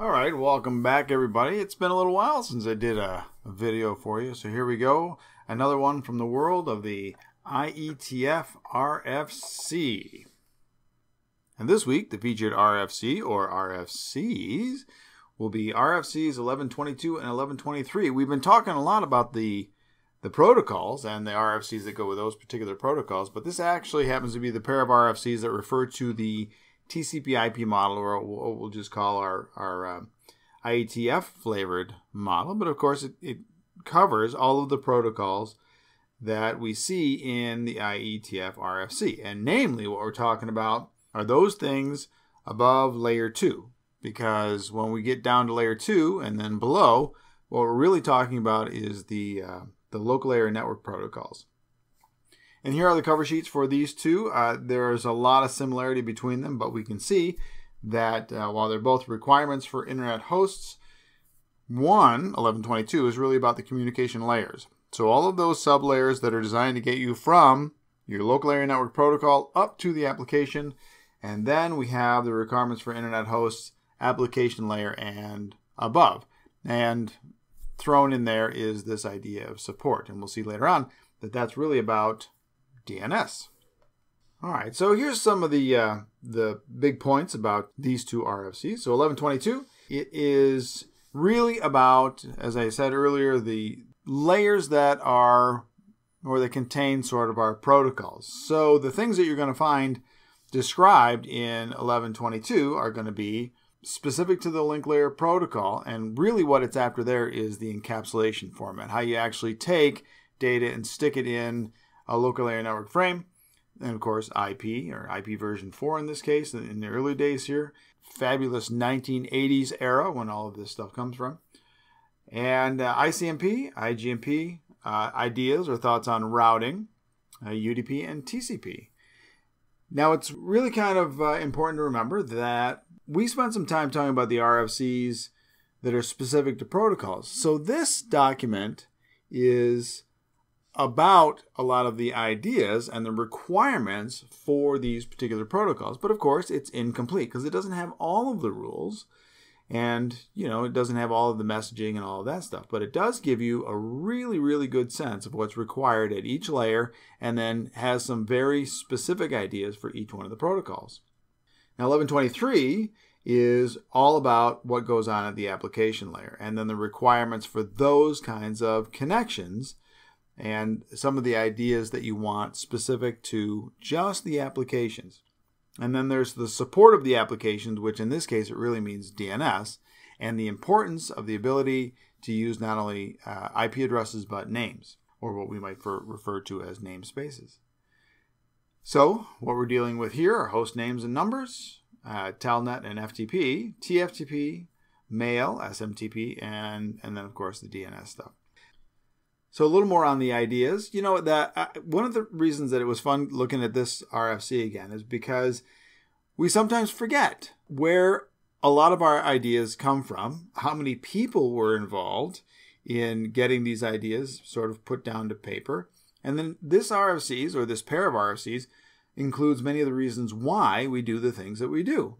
Alright, welcome back everybody. It's been a little while since I did a video for you, so here we go. Another one from the world of the IETF RFC. And this week, the featured RFC, or RFCs, will be RFCs 1122 and 1123. We've been talking a lot about the protocols and the RFCs that go with those particular protocols, but this actually happens to be the pair of RFCs that refer to the TCP/IP model, or what we'll just call our IETF flavored model, but of course it covers all of the protocols that we see in the IETF RFC. And namely, what we're talking about are those things above layer 2, because when we get down to layer 2 and then below, what we're really talking about is the local area network protocols. And here are the cover sheets for these two. There's a lot of similarity between them, but we can see that while they're both requirements for internet hosts, one, 1122, is really about the communication layers. So all of those sub-layers that are designed to get you from your local area network protocol up to the application. And then we have the requirements for internet hosts, application layer, and above. And thrown in there is this idea of support. And we'll see later on that that's really about DNS. All right, so here's some of the big points about these two RFCs. So 1122, it is really about, as I said earlier, the layers that are, or that contain sort of our protocols. So the things that you're going to find described in 1122 are going to be specific to the link layer protocol, and really what it's after there is the encapsulation format, how you actually take data and stick it in a local area network frame, and of course IP, or IP version 4 in this case, in the early days here, fabulous 1980s era when all of this stuff comes from, and ICMP, IGMP, ideas or thoughts on routing, UDP, and TCP. Now it's really kind of important to remember that we spent some time talking about the RFCs that are specific to protocols. So this document is about a lot of the ideas and the requirements for these particular protocols. But of course, it's incomplete because it doesn't have all of the rules, and you know, it doesn't have all of the messaging and all of that stuff. But it does give you a really, really good sense of what's required at each layer, and then has some very specific ideas for each one of the protocols. Now 1123 is all about what goes on at the application layer, and then the requirements for those kinds of connections, and some of the ideas that you want specific to just the applications. And then there's the support of the applications, which in this case it really means DNS, and the importance of the ability to use not only IP addresses but names, or what we might refer to as namespaces. So what we're dealing with here are host names and numbers, Telnet and FTP, TFTP, mail, SMTP, and then of course the DNS stuff. So a little more on the ideas. You know, that one of the reasons that it was fun looking at this RFC again is because we sometimes forget where a lot of our ideas come from, how many people were involved in getting these ideas sort of put down to paper. And then this RFCs, or this pair of RFCs, includes many of the reasons why we do the things that we do.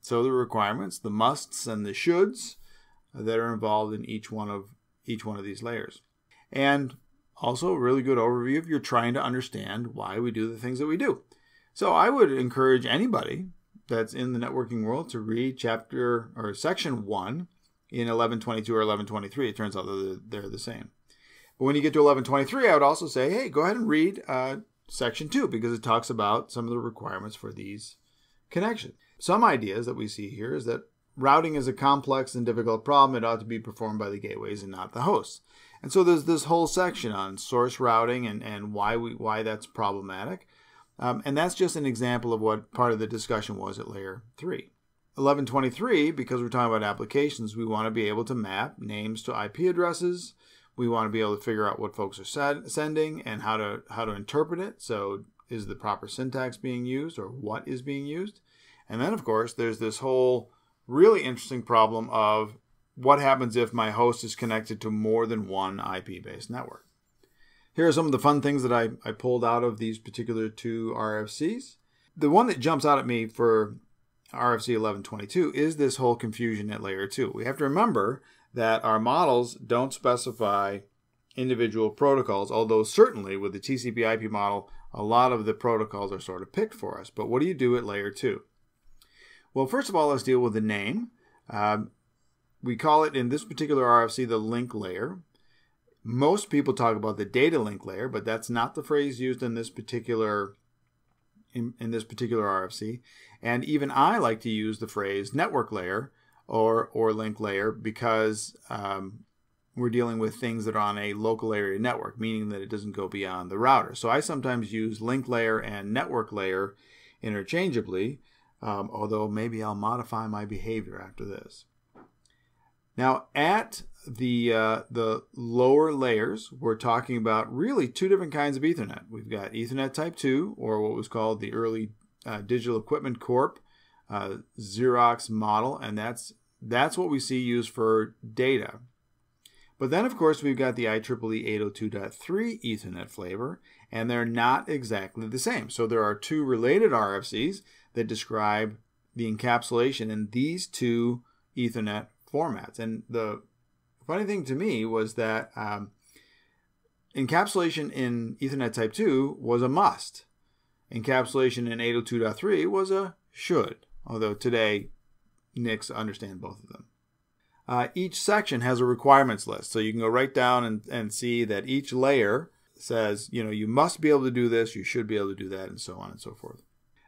So the requirements, the musts, and the shoulds that are involved in each one of these layers. And also a really good overview if you're trying to understand why we do the things that we do. So I would encourage anybody that's in the networking world to read chapter or section 1 in 1122 or 1123. It turns out that they're the same. But when you get to 1123, I would also say, hey, go ahead and read section 2, because it talks about some of the requirements for these connections. Some ideas that we see here is that routing is a complex and difficult problem. It ought to be performed by the gateways and not the hosts. And so there's this whole section on source routing and why that's problematic. And that's just an example of what part of the discussion was at layer 3. 1123, because we're talking about applications, we want to be able to map names to IP addresses. We want to be able to figure out what folks are sending and how to interpret it. So is the proper syntax being used, or what is being used? And then, of course, there's this whole really interesting problem of what happens if my host is connected to more than one IP-based network. Here are some of the fun things that I pulled out of these particular two RFCs. The one that jumps out at me for RFC 1122 is this whole confusion at layer 2. We have to remember that our models don't specify individual protocols, although certainly with the TCP/IP model, a lot of the protocols are sort of picked for us. But what do you do at layer 2? Well, first of all, let's deal with the name. We call it in this particular RFC the link layer. Most people talk about the data link layer, but that's not the phrase used in this particular RFC. And even I like to use the phrase network layer or link layer because we're dealing with things that are on a local area network, meaning that it doesn't go beyond the router. So I sometimes use link layer and network layer interchangeably, although maybe I'll modify my behavior after this. Now at the lower layers, we're talking about really two different kinds of Ethernet. We've got Ethernet Type 2, or what was called the early Digital Equipment Corp Xerox model, and that's what we see used for data. But then of course we've got the IEEE 802.3 Ethernet flavor, and they're not exactly the same. So there are two related RFCs that describe the encapsulation in these two Ethernet formats. And the funny thing to me was that encapsulation in Ethernet Type 2 was a must. Encapsulation in 802.3 was a should, although today NICs understand both of them. Each section has a requirements list, so you can go right down and see that each layer says, you know, you must be able to do this, you should be able to do that, and so on and so forth.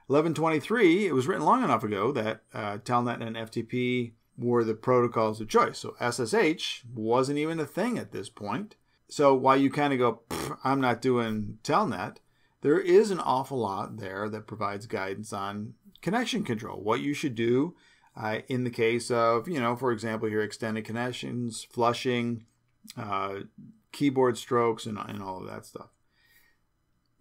1123, it was written long enough ago that Telnet and FTP were the protocols of choice. So SSH wasn't even a thing at this point. So while you kind of go, I'm not doing Telnet, there is an awful lot there that provides guidance on connection control, what you should do in the case of, you know, for example, your extended connections, flushing, keyboard strokes, and all of that stuff.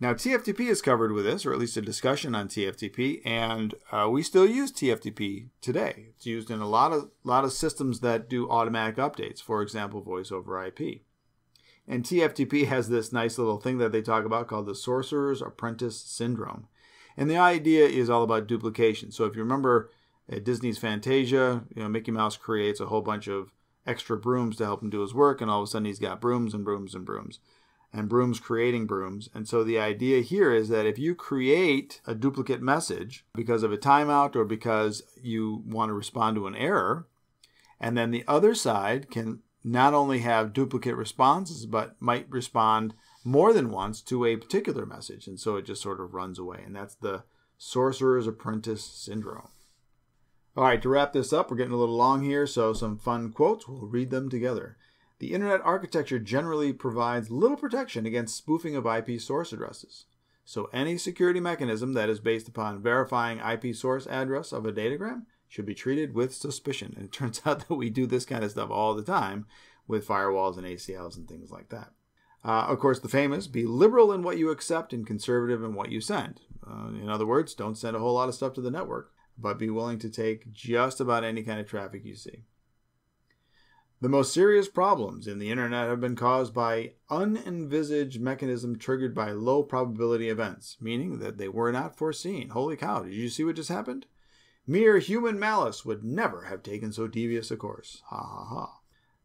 Now, TFTP is covered with this, or at least a discussion on TFTP, and we still use TFTP today. It's used in a lot of systems that do automatic updates, for example, voice over IP. And TFTP has this nice little thing that they talk about called the Sorcerer's Apprentice Syndrome. And the idea is all about duplication. So if you remember Disney's Fantasia, you know, Mickey Mouse creates a whole bunch of extra brooms to help him do his work, and all of a sudden he's got brooms and brooms and brooms. And brooms creating brooms. And so the idea here is that if you create a duplicate message because of a timeout or because you want to respond to an error, and then the other side can not only have duplicate responses, but might respond more than once to a particular message. And so it just sort of runs away. And that's the Sorcerer's Apprentice Syndrome. All right, to wrap this up, we're getting a little long here, so some fun quotes. We'll read them together. The Internet architecture generally provides little protection against spoofing of IP source addresses. So any security mechanism that is based upon verifying IP source address of a datagram should be treated with suspicion. And it turns out that we do this kind of stuff all the time with firewalls and ACLs and things like that. Of course, the famous, be liberal in what you accept and conservative in what you send. In other words, don't send a whole lot of stuff to the network, but be willing to take just about any kind of traffic you see. The most serious problems in the Internet have been caused by unenvisaged mechanisms triggered by low probability events, meaning that they were not foreseen. Holy cow, did you see what just happened? Mere human malice would never have taken so devious a course. Ha ha ha.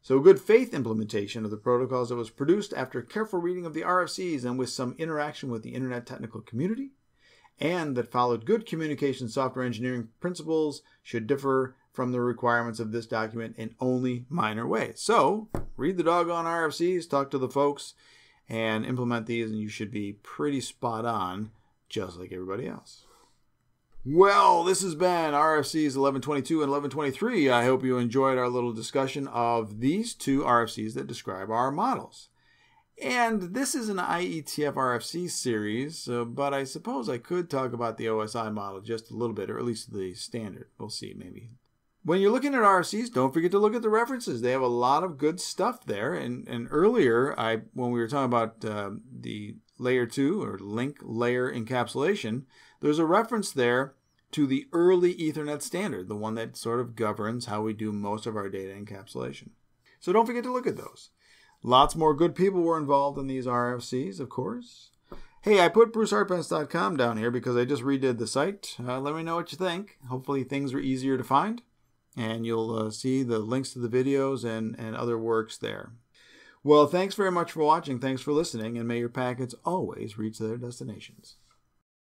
So good faith implementation of the protocols that was produced after careful reading of the RFCs and with some interaction with the Internet technical community, and that followed good communication software engineering principles should differ from the requirements of this document in only minor ways. So read the doggone RFCs, talk to the folks, and implement these, and you should be pretty spot on, just like everybody else. Well, this has been RFCs 1122 and 1123. I hope you enjoyed our little discussion of these two RFCs that describe our models. And this is an IETF RFC series, but I suppose I could talk about the OSI model just a little bit, or at least the standard. We'll see, maybe. When you're looking at RFCs, don't forget to look at the references. They have a lot of good stuff there. And earlier, when we were talking about the layer 2 or link layer encapsulation, there's a reference there to the early Ethernet standard, the one that sort of governs how we do most of our data encapsulation. So don't forget to look at those. Lots more good people were involved in these RFCs, of course. Hey, I put brucehartpence.com down here because I just redid the site. Let me know what you think. Hopefully things were easier to find, and you'll see the links to the videos and other works there. Well, thanks very much for watching. Thanks for listening, and may your packets always reach their destinations.